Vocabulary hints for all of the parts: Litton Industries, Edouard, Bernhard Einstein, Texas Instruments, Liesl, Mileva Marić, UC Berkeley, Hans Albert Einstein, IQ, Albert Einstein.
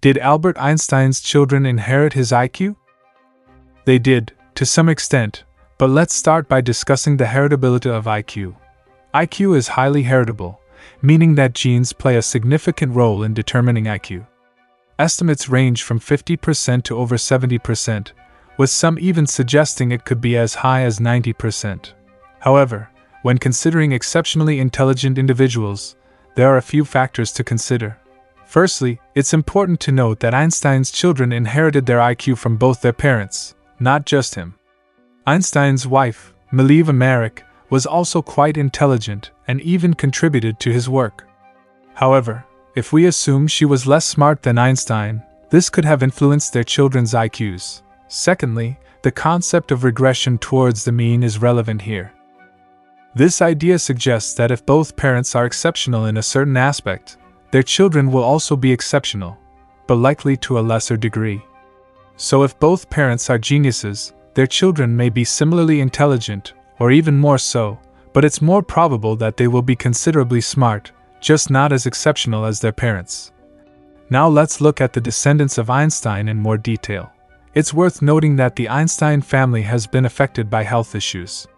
Did Albert Einstein's children inherit his IQ? They did, to some extent, but let's start by discussing the heritability of IQ. IQ is highly heritable, meaning that genes play a significant role in determining IQ. Estimates range from 50% to over 70%, with some even suggesting it could be as high as 90%. However, when considering exceptionally intelligent individuals, there are a few factors to consider. Firstly, it's important to note that Einstein's children inherited their IQ from both their parents, not just him. Einstein's wife, Mileva Marić, was also quite intelligent and even contributed to his work. However, if we assume she was less smart than Einstein, this could have influenced their children's IQs. Secondly, the concept of regression towards the mean is relevant here. This idea suggests that if both parents are exceptional in a certain aspect, their children will also be exceptional, but likely to a lesser degree. So if both parents are geniuses, their children may be similarly intelligent, or even more so, but it's more probable that they will be considerably smart, just not as exceptional as their parents. Now let's look at the descendants of Einstein in more detail. It's worth noting that the Einstein family has been affected by health issues.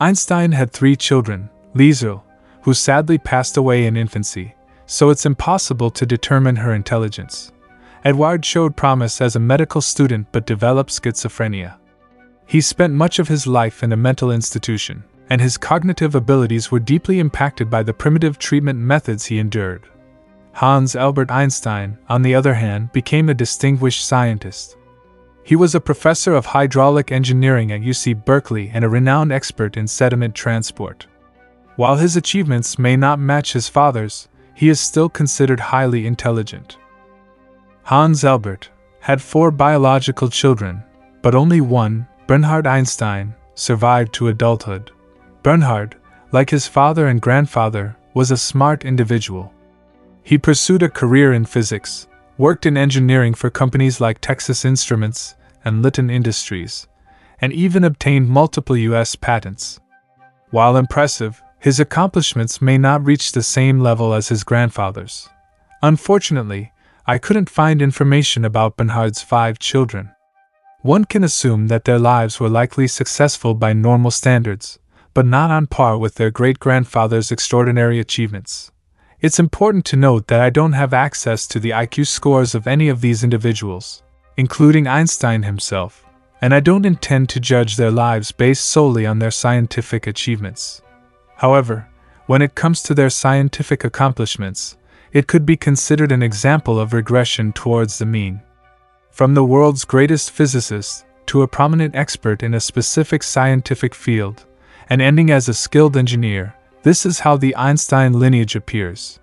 Einstein had three children, Liesl, who sadly passed away in infancy, so it's impossible to determine her intelligence. Edouard showed promise as a medical student but developed schizophrenia. He spent much of his life in a mental institution, and his cognitive abilities were deeply impacted by the primitive treatment methods he endured. Hans Albert Einstein, on the other hand, became a distinguished scientist. He was a professor of hydraulic engineering at UC Berkeley and a renowned expert in sediment transport. While his achievements may not match his father's, he is still considered highly intelligent. Hans Albert had four biological children, but only one, Bernhard Einstein, survived to adulthood. Bernhard, like his father and grandfather, was a smart individual. He pursued a career in physics, worked in engineering for companies like Texas Instruments and Litton Industries, and even obtained multiple U.S. patents. While impressive, his accomplishments may not reach the same level as his grandfather's. Unfortunately, I couldn't find information about Bernhard's five children. One can assume that their lives were likely successful by normal standards, but not on par with their great-grandfather's extraordinary achievements. It's important to note that I don't have access to the IQ scores of any of these individuals, including Einstein himself, and I don't intend to judge their lives based solely on their scientific achievements. However, when it comes to their scientific accomplishments, it could be considered an example of regression towards the mean. From the world's greatest physicist to a prominent expert in a specific scientific field, and ending as a skilled engineer, this is how the Einstein lineage appears.